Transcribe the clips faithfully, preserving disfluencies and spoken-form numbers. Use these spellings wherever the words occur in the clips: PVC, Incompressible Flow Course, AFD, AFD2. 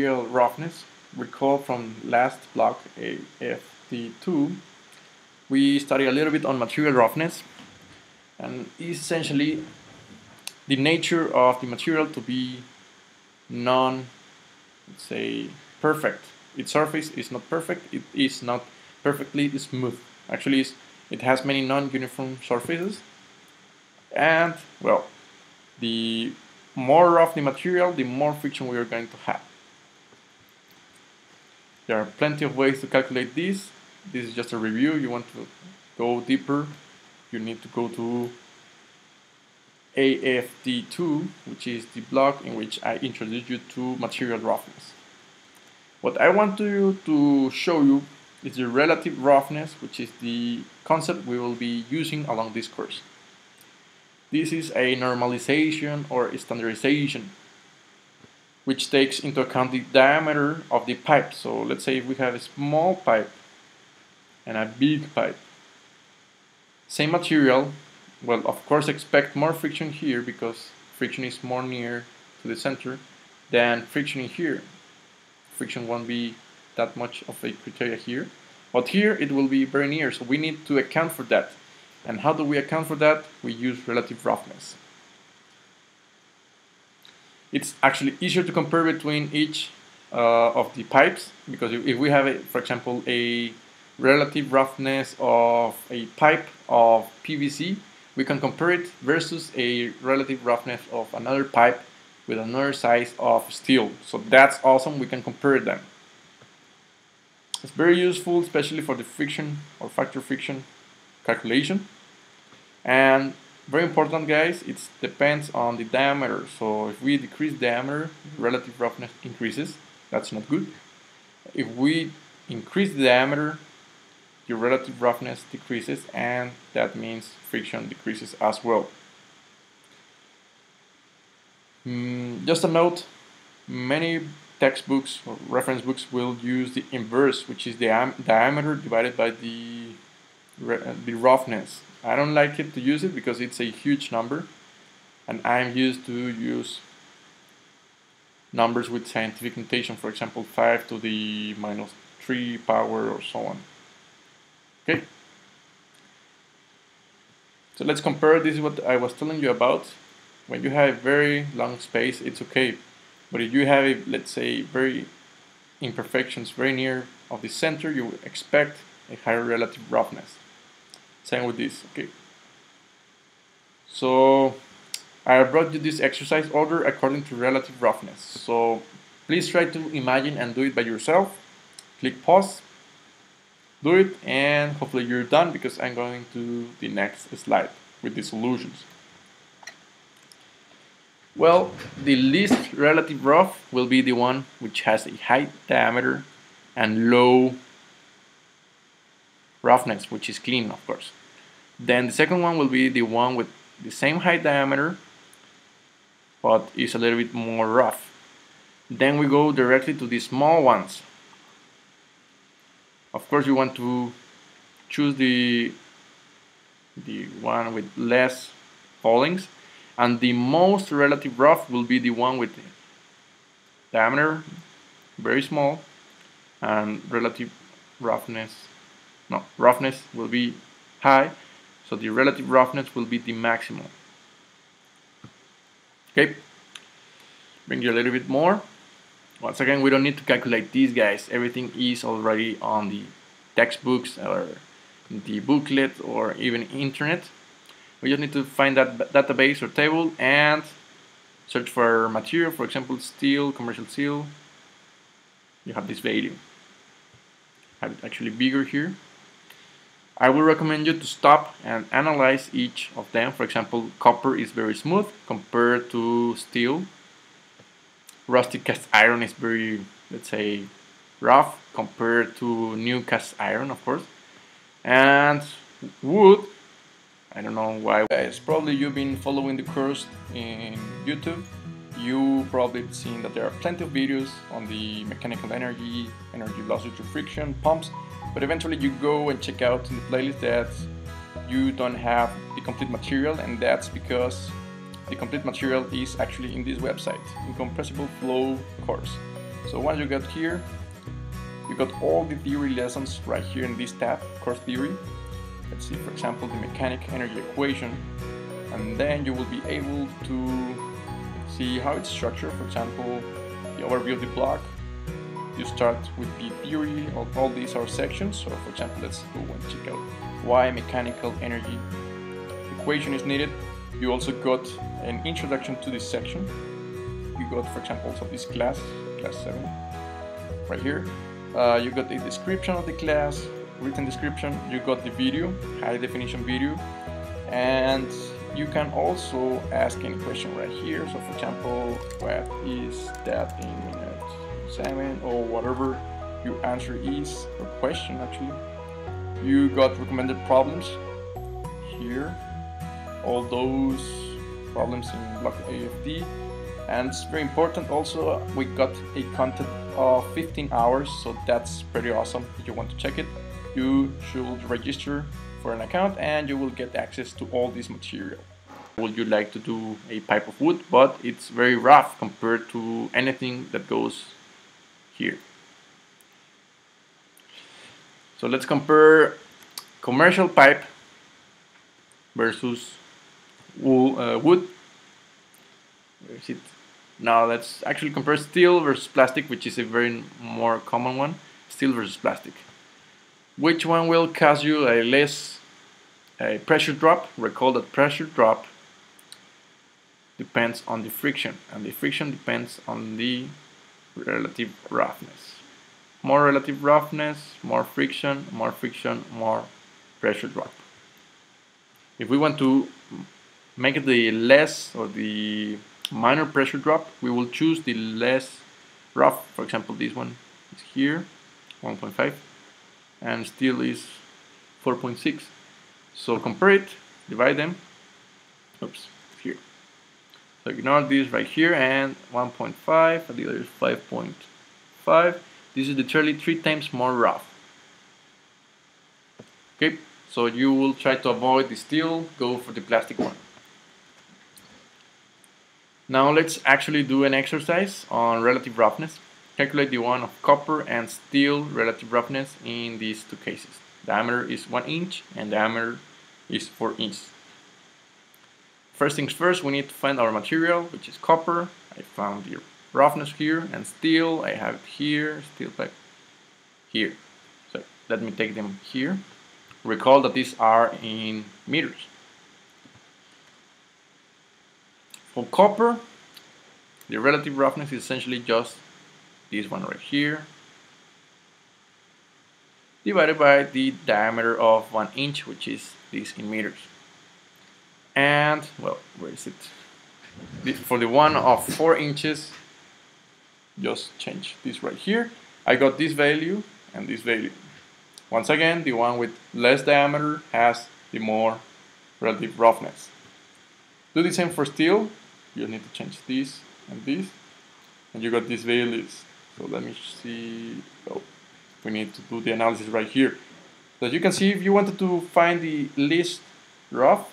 Material roughness, recall from last block A F D two, we studied a little bit on material roughness, and is essentially the nature of the material to be non, let's say, perfect. Its surface is not perfect, it is not perfectly smooth. Actually, it's, it has many non-uniform surfaces, and well, the more rough the material, the more friction we are going to have. There are plenty of ways to calculate this. This is just a review. You want to go deeper, you need to go to A F D two, which is the block in which I introduced you to material roughness. What I want to, to show you is the relative roughness, which is the concept we will be using along this course. This is a normalization or a standardization, which takes into account the diameter of the pipe. So let's say if we have a small pipe and a big pipe, same material, well, of course expect more friction here because friction is more near to the center than friction here. Friction won't be that much of a criteria here, but here it will be very near, so we need to account for that. And how do we account for that? We use relative roughness. It's actually easier to compare between each uh, of the pipes, because if, if we have, a, for example, a relative roughness of a pipe of P V C, we can compare it versus a relative roughness of another pipe with another size of steel. So that's awesome, we can compare them. It's very useful, especially for the friction or factor friction calculation. And very important, guys, it depends on the diameter. So if we decrease diameter, relative roughness increases. That's not good. If we increase the diameter, your relative roughness decreases, and that means friction decreases as well. Mm, just a note, many textbooks or reference books will use the inverse, which is the diam diameter divided by the the roughness. I don't like it to use it because it's a huge number, and I'm used to use numbers with scientific notation, for example five to the minus three power or so on. Okay, so let's compare. This is what I was telling you about. When you have a very long space, it's okay, but if you have a, let's say, very imperfections very near of the center, you would expect a higher relative roughness. Same with this, okay. So I brought you this exercise, order according to relative roughness. So please try to imagine and do it by yourself. Click pause, do it, and hopefully you're done, because I'm going to the next slide with the solutions. Well, the least relative rough will be the one which has a high diameter and low roughness, which is clean, of course. Then the second one will be the one with the same high diameter but is a little bit more rough. Then we go directly to the small ones. Of course you want to choose the the one with less fallings, and the most relative rough will be the one with the diameter very small and relative roughness No, roughness will be high, so the relative roughness will be the maximum. Okay, bring you a little bit more. Once again, we don't need to calculate these, guys. Everything is already on the textbooks or the booklet or even internet. We just need to find that database or table and search for material, for example, steel, commercial steel. You have this value. Have it actually bigger here. I will recommend you to stop and analyze each of them. For example, copper is very smooth compared to steel. Rusted cast iron is very, let's say, rough compared to new cast iron, of course. And wood, I don't know why. Guys, probably you've been following the course in YouTube. You probably have seen that there are plenty of videos on the mechanical energy, energy losses to friction, pumps. But eventually you go and check out in the playlist that you don't have the complete material, and that's because the complete material is actually in this website, Incompressible Flow Course. So once you get here, you got all the theory lessons right here in this tab, course theory. Let's see, for example, the mechanic energy equation, and then you will be able to see how it's structured. For example, the overview of the block. You start with the theory of all these are sections. So for example, let's go and check out why mechanical energy equation is needed. You also got an introduction to this section. You got, for example, also this class, class seven, right here. Uh, you got a description of the class, written description. You got the video, high definition video, and you can also ask any question right here. So for example, what is that in minute seven, or whatever your answer is, or question actually. You got recommended problems here, all those problems in block A F D, and it's very important also we got a content of fifteen hours, so that's pretty awesome. If you want to check it, you should register for an account and you will get access to all this material. Would you like to do a pipe of wood, but it's very rough compared to anything that goes here. So let's compare commercial pipe versus wool, uh, wood. Where is it? Now let's actually compare steel versus plastic, which is a very more common one. Steel versus plastic. Which one will cause you a less a pressure drop? Recall that pressure drop depends on the friction, and the friction depends on the relative roughness. More relative roughness, more friction, more friction, more pressure drop. If we want to make it the less or the minor pressure drop, we will choose the less rough. For example, this one is here, one point five, and steel is four point six. So compare it, divide them, oops, here. So ignore this right here, and one point five, and the other is five point five. This is literally three times more rough. Okay, so you will try to avoid the steel, go for the plastic one. Now let's actually do an exercise on relative roughness. Calculate the one of copper and steel relative roughness in these two cases. Diameter is one inch and diameter is four inches. First things first, we need to find our material, which is copper. I found the roughness here, and steel, I have it here, steel pipe here. So let me take them here. Recall that these are in meters. For copper, the relative roughness is essentially just this one right here, divided by the diameter of one inch, which is this in meters. And, well, where is it? This, for the one of four inches, just change this right here. I got this value and this value. Once again, the one with less diameter has the more relative roughness. Do the same for steel. You need to change this and this, and you got these values. So let me see. Oh, we need to do the analysis right here. So you can see, if you wanted to find the least rough,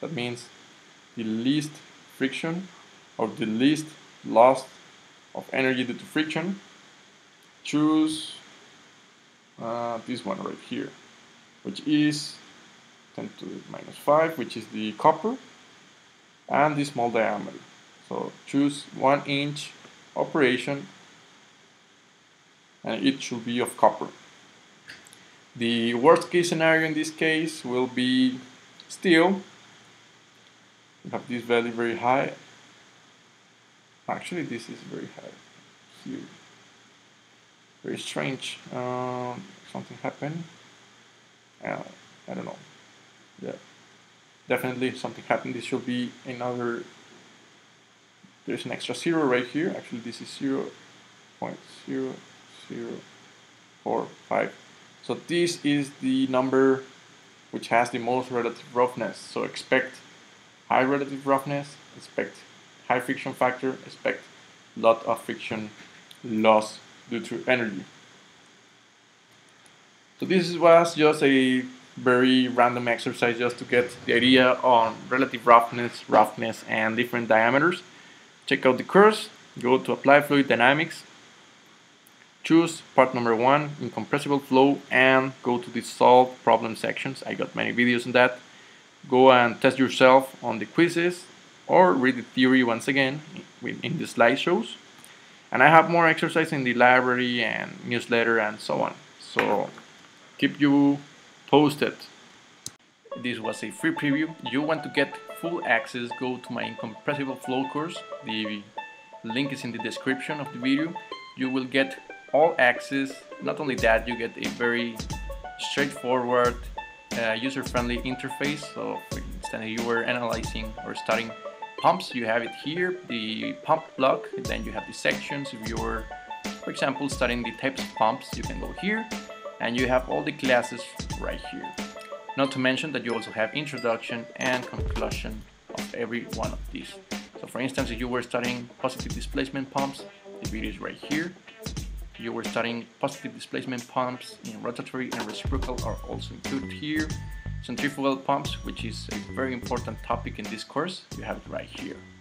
that means the least friction or the least loss of energy due to friction, choose uh, this one right here, which is ten to the minus five, which is the copper, and the small diameter. So choose one inch operation, and it should be of copper. The worst case scenario in this case will be steel. We have this value very high. Actually, this is very high here. Very strange. Um, something happened. Uh, I don't know. Yeah, definitely something happened. This should be another. There's an extra zero right here. Actually, this is zero point zero zero four five. So this is the number which has the most relative roughness. So expect high relative roughness, expect high friction factor, expect lot of friction loss due to energy. So this was just a very random exercise just to get the idea on relative roughness, roughness, and different diameters. Check out the course, go to Apply Fluid Dynamics, choose part number one, Incompressible Flow, and go to the solve problem sections. I got many videos on that. Go and test yourself on the quizzes or read the theory once again in the slideshows. And I have more exercises in the library and newsletter and so on. So keep you posted. This was a free preview. You want to get full access, go to my Incompressible Flow course. The link is in the description of the video. You will get all access. Not only that, you get a very straightforward, uh, user-friendly interface. So for instance, you were analyzing or studying pumps, you have it here, the pump block, and then you have the sections. If you're, for example, studying the types of pumps, you can go here, and you have all the classes right here. Not to mention that you also have introduction and conclusion of every one of these. So for instance, if you were studying positive displacement pumps, the video is right here. If you were studying positive displacement pumps in rotatory and reciprocal are also included here. Centrifugal pumps, which is a very important topic in this course, you have it right here.